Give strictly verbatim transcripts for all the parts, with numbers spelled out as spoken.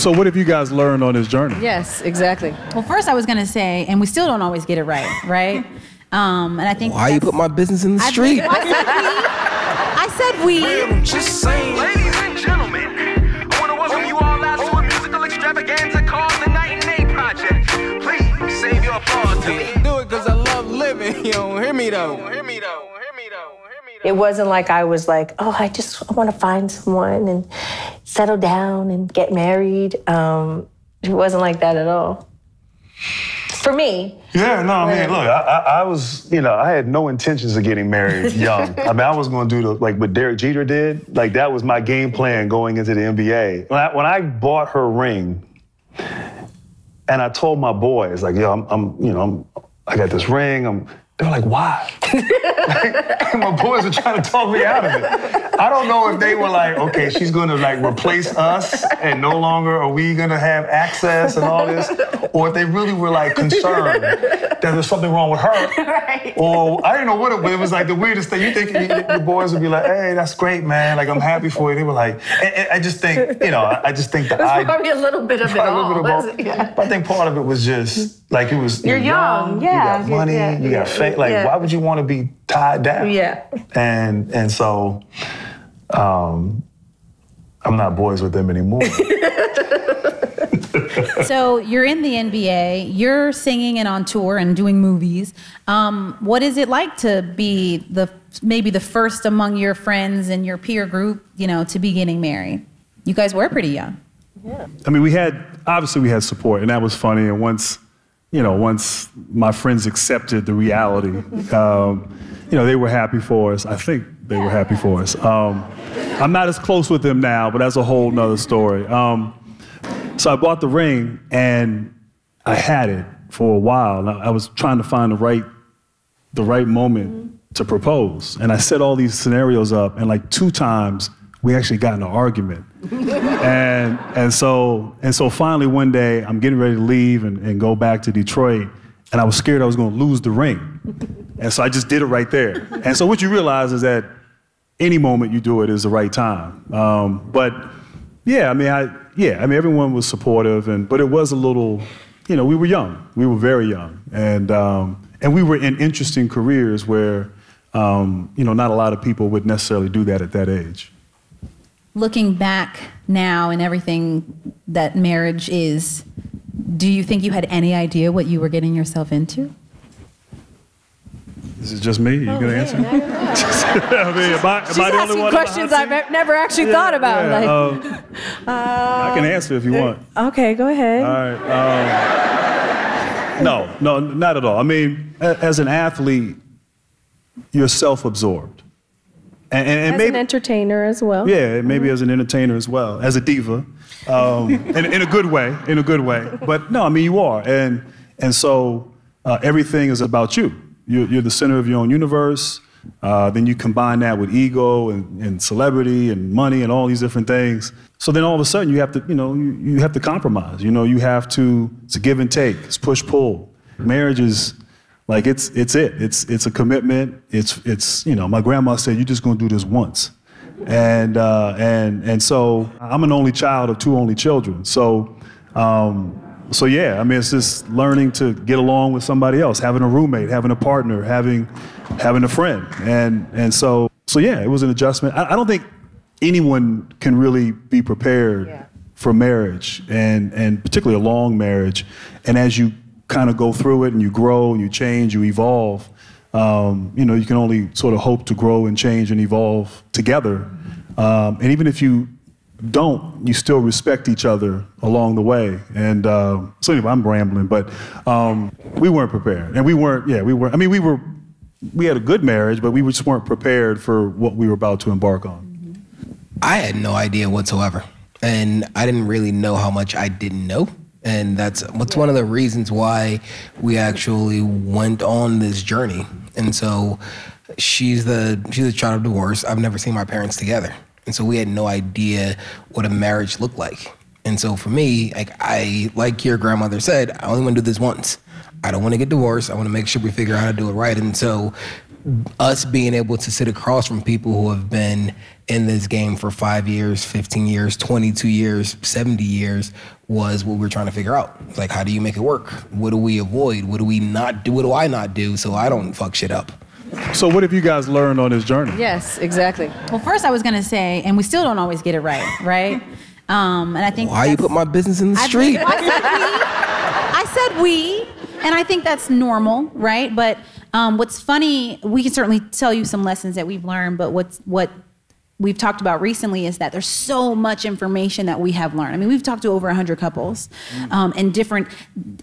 So what have you guys learned on this journey? Yes, exactly. Well, first I was going to say, and we still don't always get it right, right? Um, and I think why you put my business in the I street? Think, I said we. I said we. Just saying. Ladies and gentlemen, I want to welcome you all out to a musical extravaganza called the Night and Day Project. Please save your applause to me. Do it because I love living. You don't hear me though. You don't hear me though. It wasn't like I was like, oh, I just want to find someone and settle down and get married. Um, it wasn't like that at all. For me. Yeah, no, I mean, look, I, I was, you know, I had no intentions of getting married young. I mean, I was going to do the, like what Derek Jeter did. Like, that was my game plan going into the N B A. When I, when I bought her ring and I told my boys, like, yo, I'm, I'm you know, I'm, I got this ring, I'm... They were like, why? Like, my boys were trying to talk me out of it. I don't know if they were like, okay, she's going to like replace us and no longer are we going to have access and all this, or if they really were like concerned that there's something wrong with her. Right. Or I didn't know what it was. It was like the weirdest thing. You think the boys would be like, hey, that's great, man. Like, I'm happy for you. They were like, and, and I just think, you know, I just think that I... probably a little bit of it all. Of it? Yeah. But I think part of it was just like it was... You're, you're young. young. Yeah. You got money. Yeah. You got faith. Like, yeah. Why would you want to be tied down? Yeah. And and so um, I'm not boys with them anymore. So you're in the N B A, you're singing and on tour and doing movies. Um, what is it like to be the maybe the first among your friends and your peer group, you know, to be getting married? You guys were pretty young. Yeah. I mean, we had, obviously we had support, and that was funny. And once... You know, once my friends accepted the reality, um, you know, they were happy for us. I think they were happy for us. Um, I'm not as close with them now, but that's a whole nother story. Um, so I bought the ring and I had it for a while. I, I was trying to find the right, the right moment to propose. And I set all these scenarios up, and like two times we actually got in an argument. and and so and so finally one day I'm getting ready to leave and, and go back to Detroit, and I was scared I was going to lose the ring, and so I just did it right there. And so what you realize is that any moment you do it is the right time. Um, but yeah, I mean, I yeah, I mean everyone was supportive, and but it was a little, you know, we were young, we were very young, and um, and we were in interesting careers where um, you know not a lot of people would necessarily do that at that age. Looking back now and everything that marriage is, do you think you had any idea what you were getting yourself into? Is it just me? You're going to answer? I mean, am I, am She's I the asking only one questions I've never actually yeah, thought about. Yeah, like, um, uh, I can answer if you want. Okay, go ahead. All right. Um, no, no, not at all. I mean, as an athlete, you're self-absorbed. And, and, and as maybe, an entertainer as well. Yeah, maybe mm-hmm. as an entertainer as well, as a diva, um, in, in a good way, in a good way. But no, I mean, you are. And, and so uh, everything is about you. You're, you're the center of your own universe. Uh, then you combine that with ego and, and celebrity and money and all these different things. So then all of a sudden you have to, you know, you, you have to compromise. You know, you have to, it's a give and take. It's push-pull. Marriage is... Like it's it's it. It's it's a commitment. It's it's you know, my grandma said you're just gonna do this once. And uh and and so I'm an only child of two only children. So um so yeah, I mean it's just learning to get along with somebody else, having a roommate, having a partner, having having a friend. And and so so yeah, it was an adjustment. I, I don't think anyone can really be prepared yeah. for marriage and and particularly a long marriage. And as you kind of go through it and you grow and you change, you evolve, um, you know, you can only sort of hope to grow and change and evolve together. Um, and even if you don't, you still respect each other along the way. And uh, so anyway, I'm rambling, but um, we weren't prepared. And we weren't, yeah, we were, I mean, we were, we had a good marriage, but we just weren't prepared for what we were about to embark on. I had no idea whatsoever. And I didn't really know how much I didn't know. And that's what's one of the reasons why we actually went on this journey. And so she's the she's a child of divorce. I've never seen my parents together. And so we had no idea what a marriage looked like. And so for me, like I like your grandmother said, I only want to do this once. I don't want to get divorced. I want to make sure we figure out how to do it right. And so us being able to sit across from people who have been in this game for five years, fifteen years, twenty-two years, seventy years was what we were trying to figure out. It's like, how do you make it work? What do we avoid? What do we not do? What do I not do so I don't fuck shit up? So what have you guys learned on this journey? Yes, exactly. Well, first I was going to say, and we still don't always get it right, right? Um, and I think Why you put my business in the I street? Think, I said we. I said we. And I think that's normal, right? But um, what's funny, we can certainly tell you some lessons that we've learned, but what's, what we've talked about recently is that there's so much information that we have learned. I mean, we've talked to over one hundred couples um, and different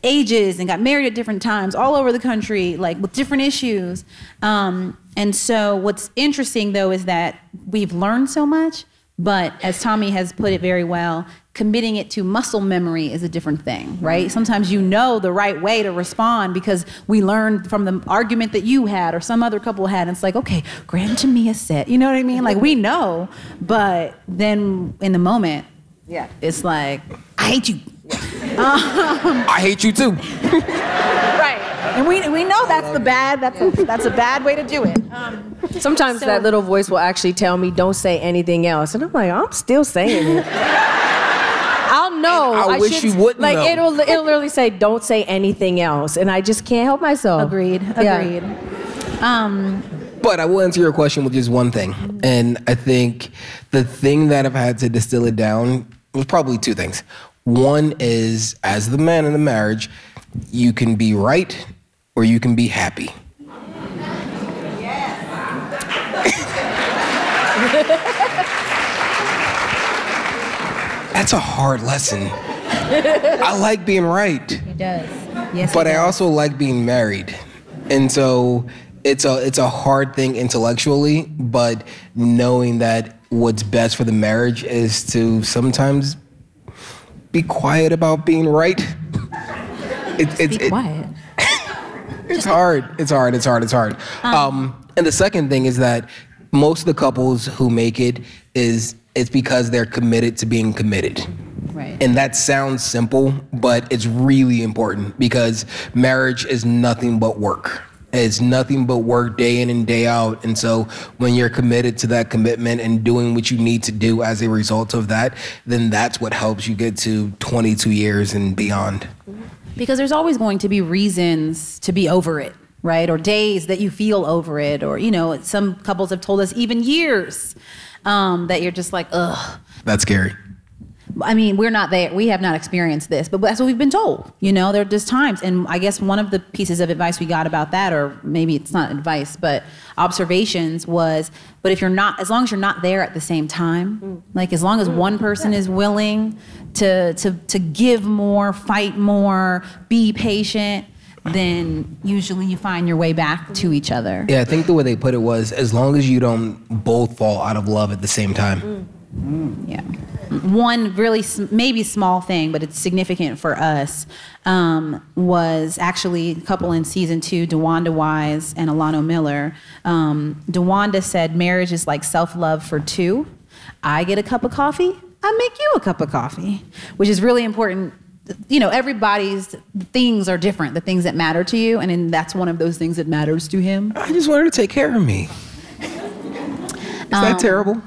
ages and got married at different times all over the country, like with different issues. Um, and so what's interesting, though, is that we've learned so much, but as Tommy has put it very well, committing it to muscle memory is a different thing, right? Sometimes you know the right way to respond because we learned from the argument that you had or some other couple had, and it's like, okay, Grant and Tamia said, you know what I mean? Like, we know, but then in the moment, yeah, it's like, I hate you. Yeah. Um, I hate you too. Right, and we, we know that's the bad, that's, yeah. a, that's a bad way to do it. Um, Sometimes so, that little voice will actually tell me, don't say anything else. And I'm like, I'm still saying it. I'll know. I, I wish should, you wouldn't. Like know. it'll, it'll literally say, "Don't say anything else," and I just can't help myself. Agreed. Agreed. Yeah. Um, but I will answer your question with just one thing, and I think the thing that I've had to distill it down was probably two things. One is, as the man in the marriage, you can be right or you can be happy. Yes. That's a hard lesson. I like being right. He does. Yes. But I does. also like being married. And so it's a it's a hard thing intellectually, but knowing that what's best for the marriage is to sometimes be quiet about being right. It, it's it, quiet. It's hard. It's hard. It's hard. It's hard. Um, um, and the second thing is that most of the couples who make it is It's because they're committed to being committed. Right. And that sounds simple, but it's really important because marriage is nothing but work. It's nothing but work day in and day out. And so when you're committed to that commitment and doing what you need to do as a result of that, then that's what helps you get to twenty-two years and beyond. Because there's always going to be reasons to be over it, right? Or days that you feel over it, or, you know, some couples have told us even years. Um, that you're just like, ugh. That's scary. I mean, we're not there. We have not experienced this, but that's what we've been told. You know, there are just times. And I guess one of the pieces of advice we got about that, or maybe it's not advice, but observations was, but if you're not, as long as you're not there at the same time, mm. like as long as mm. one person yeah. is willing to, to, to give more, fight more, be patient, then usually you find your way back to each other. Yeah, I think the way they put it was, as long as you don't both fall out of love at the same time. Mm. Yeah. One really, maybe small thing, but it's significant for us, um, was actually a couple in season two, DeWanda Wise and Alano Miller. Um, DeWanda said, marriage is like self-love for two. I get a cup of coffee, I make you a cup of coffee, which is really important. You know, everybody's things are different, the things that matter to you, and, and that's one of those things that matters to him. I just want her to take care of me. Is um, that terrible?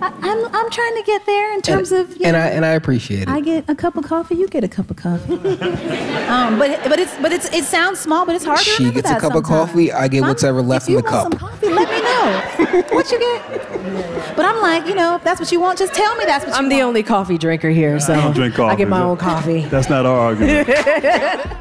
I, I'm, I'm trying to get there in terms and, of... You and, know, I, and I appreciate it. I get a cup of coffee, you get a cup of coffee. um, but but, it's, but it's, it sounds small, but it's hard she to remember that She gets a cup sometimes. of coffee, I get I'm, whatever left in the cup. If you want some coffee, let me know. What you get? But I'm like, you know, if that's what you want, just tell me that's what I'm you want. I'm the only coffee drinker here, so I, don't drink coffee, I get my own coffee. That's not our argument.